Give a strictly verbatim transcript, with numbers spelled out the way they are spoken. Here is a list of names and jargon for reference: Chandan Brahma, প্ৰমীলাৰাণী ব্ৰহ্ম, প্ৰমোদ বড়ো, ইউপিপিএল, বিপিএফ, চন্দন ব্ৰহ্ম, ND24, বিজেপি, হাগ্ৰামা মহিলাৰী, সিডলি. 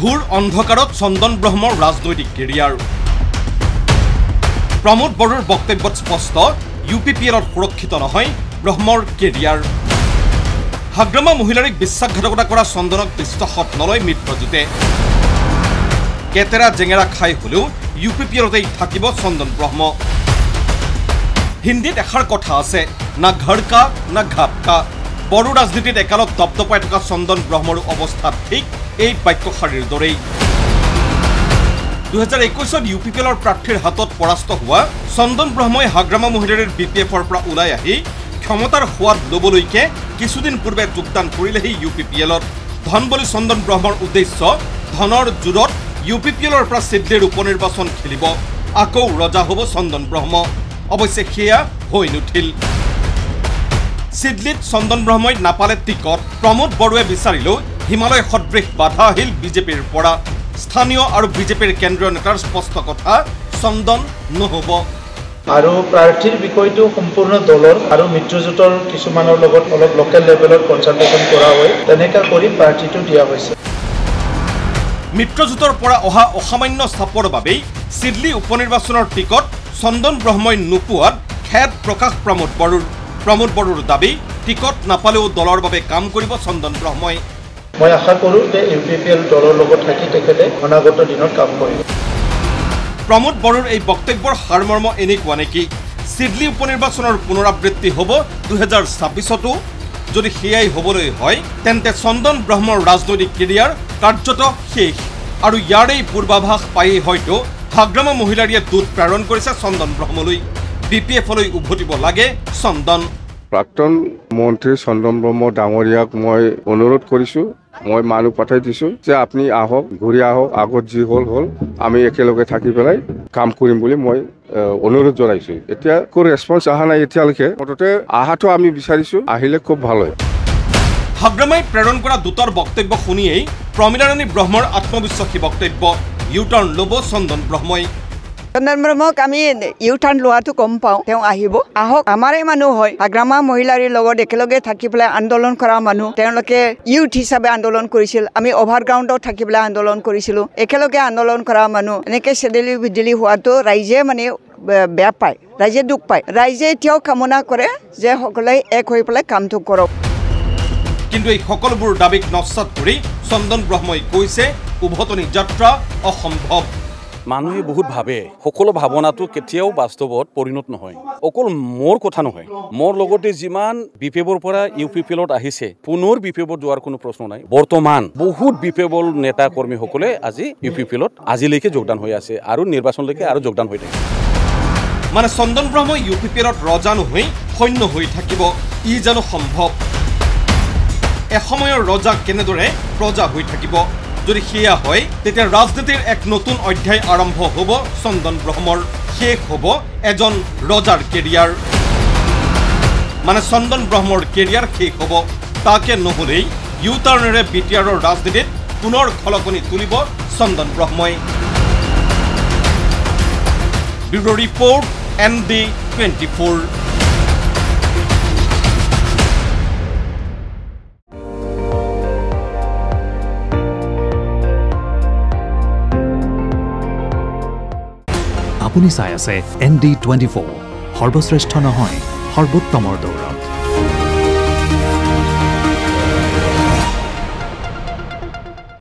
ঘোৰ অন্ধকাৰত চন্দন ব্ৰহ্মৰ ৰাজনৈতিক কেৰিয়াৰ প্ৰমোদ বড়ৰ বক্তব্যত স্পষ্ট ইউপিপিএলৰ সুৰক্ষিত নহয় ব্ৰহ্মৰ কেৰিয়াৰ হাগ্ৰামা মহিলাৰিক বিশ্বাসঘাতকতা কৰা চন্দনক বিশ্বাসত নলৈ মিত্ৰজুতে কেতেৰা জেঙেৰা খাই হলেও ইউপিপিএলতেই থাকিব চন্দন ব্ৰহ্ম হিন্দীত এখাৰ কথা আছে না ঘৰকা না ঘাপকা বড়ো ৰাজনীতিত একালত দপদপাই থকা চন্দন ব্ৰহ্মৰ অৱস্থা ঠিক এই বাক্যশাৰীৰ দৰেই দুই হাজাৰ একৈছত ইউপিপিএলৰ প্ৰাৰ্থীৰ হাতত পৰাস্ত হোৱা চন্দন ব্ৰহ্মই হাগ্ৰামা মহিলাৰীৰ বিপিএফৰ পৰা ওলাই আহি ক্ষমতাৰ হোৱাত লবলৈকে কিছুদিন পূৰ্বে যোগদান কৰিলেহি ইউপিপিএলত ধন বলি চন্দন ব্ৰহ্মৰ উদ্দেশ্য ধনৰ জোৰত ইউপিপিএলৰ পৰা সিদ্ধিৰ উপনিৰ্বাচন খেলিব আকৌ ৰজা হ'ব চন্দন ব্ৰহ্ম অৱশ্যে সেয়া হৈ নুঠিল সিডলিত চন্দন ব্ৰহ্মই নাপালে টিকট প্ৰমোদ বড়ুৱে বিচাৰিলেও হিমালয় সদৃশ বাধা আহিল বিজেপিৰ পৰা স্থানীয় আৰু বিজেপিৰ কেন্দ্ৰীয় নেতাৰ স্পষ্ট কথা চন্দন নহব আৰু প্ৰাৰ্থীৰ বিষয়টো সম্পূৰ্ণ দলৰ আৰু মিত্ৰজোঁটৰ কিছুমানৰ লগত অলপ লোকেল লেভেলত কনসালটেশন কৰা হয় তেনেকা কৰি প্ৰাৰ্থীটো দিয়া হৈছে মিত্ৰজোঁটৰ পৰা অহা অসামান্য চাপৰ বাবে সিডলি উপনিৰ্বাচনৰ টিকট চন্দন ব্ৰহ্মই নোপোৱাত খেদ প্ৰকাশ প্ৰমোদ বড়ুৰ প্ৰমোদ বড়ুৰ দাবী টিকট নাপালেও দলৰ বাবে কাম কৰিব চন্দন ব্ৰহ্মই মই আশা কৰো যে ইউপিপিএল দলৰ লগত থাকি তেখেতে অনাগত দিনত কাম কৰিব প্ৰমোদ বড়ুৰ এই বক্তব্যৰ সাৰমৰ্ম এনেকুৱা নেকি সিডলি উপনিৰ্বাচনৰ পুনৰাবৃত্তি হ'ব দুই হাজাৰ ছাব্বিছতো যদি সেয়াই হ'বলৈ হয় তেন্তে চন্দন ব্ৰহ্মৰ ৰাজনৈতিক কেৰিয়াৰ কাৰ্যত শেষ আৰু ইয়াৰেই পূৰ্বাভাস পায়েই হয়তো হাগ্ৰামা মহিলাৰীয়ে দূত প্ৰেৰণ কৰিছে চন্দন ব্ৰহ্মলৈ বিপিএফলৈ উভতিব লাগে চন্দন প্ৰাক্তন মন্ত্ৰী চন্দন ব্ৰহ্ম ডাঙৰীয়াক মই অনুৰোধ কৰিছো মই মানুহ পঠাই দিছো যে আপুনি আহক ঘূৰি আহক আগত যি হল হল আমি একেলগে থাকি পেলাই কাম কৰিম বুলি মই অনুৰোধ জনাইছো এতিয়া কো ৰেসপন্স আহা নাই এতিয়ালৈকে মুঠতে আহাটো আমি বিচাৰিছো আহিলে খুব ভাল হয় হাগ্ৰামাই প্ৰেৰণ কৰা দূতৰ বক্তব্য শুনিয়েই প্ৰমীলাৰাণী ব্ৰহ্মৰ আত্মবিশ্বাসী বক্তব্য ইউটাৰ্ণ ল'ব চন্দন ব্ৰহ্মই চন্দন ব্ৰহ্মক আমি ইউটাৰ্ণ লোৱাটো কম পাওঁ তেওঁ আহিব আহক আমাৰে মানুহ হয় হাগ্ৰামা মহিলাৰীৰ লগত একেলগে থাকি পেলাই আন্দোলন কৰা মানুহ তেওঁলোকে ইউথ হিচাপে আন্দোলন কৰিছিল আমি অভাৰগ্ৰাউণ্ডত থাকি পেলাই আন্দোলন কৰিছিলোঁ একেলগে আন্দোলন কৰা মানুহ এনেকৈ চেদেলি বিদেলি হোৱাটো ৰাইজে মানে বেয়া পায় ৰাইজে দুখ পায় ৰাইজে এতিয়াও কামনা কৰে যে সকলোৱে এক হৈ পেলাই কামটো কৰক কিন্তু এই সকলোবোৰ দাবীক নস্বাত কৰি চন্দন ব্ৰহ্মই কৈছে উভতনি যাত্ৰা অসম্ভৱ মানুহে বহুত ভাবে সকলো ভাবনাটো কেতিয়াও বাস্তৱত পৰিণত নহয় অকল মোৰ কথা নহয় মোৰ লগতে যিমান বিপিএফৰ পৰা ইউপিপিএলত আহিছে পুনৰ বিপিএফত যোৱাৰ কোনো প্ৰশ্ন নাই বৰ্তমান বহুত বিপিএফৰ নেতা কৰ্মীসকলে আজি ইউপিপিএলত আজিলৈকে যোগদান হৈ আছে আৰু নিৰ্বাচনলৈকে আৰু যোগদান হৈ থাকে মানে চন্দন ব্ৰহ্ম ইউপিপিএলত ৰজা নহৈ সৈন্য হৈ থাকিব ই জানো সম্ভৱ এসময়ৰ ৰজা কেনেদৰে প্ৰজা হৈ থাকিব যদি সেয়া হয় তেতিয়া ৰাজনীতিৰ এক নতুন অধ্যায় আৰম্ভ হ'ব চন্দন ব্ৰহ্মৰ শেষ হ'ব এজন ৰজাৰ কেৰিয়াৰ মানে চন্দন ব্ৰহ্মৰ কেৰিয়াৰ শেষ হ'ব তাকে নহ'লেই ইউটাৰ্ণেৰে বি টি আৰৰ ৰাজনীতিত পুনৰ খলকনি তুলিব চন্দন ব্ৰহ্মই bureau' report N D twenty four আপুনি চাই আছে এন ডি টুৱেণ্টি ফ'ৰ সৰ্বশ্ৰেষ্ঠ নহয় সৰ্বোত্তমৰ দৌৰ।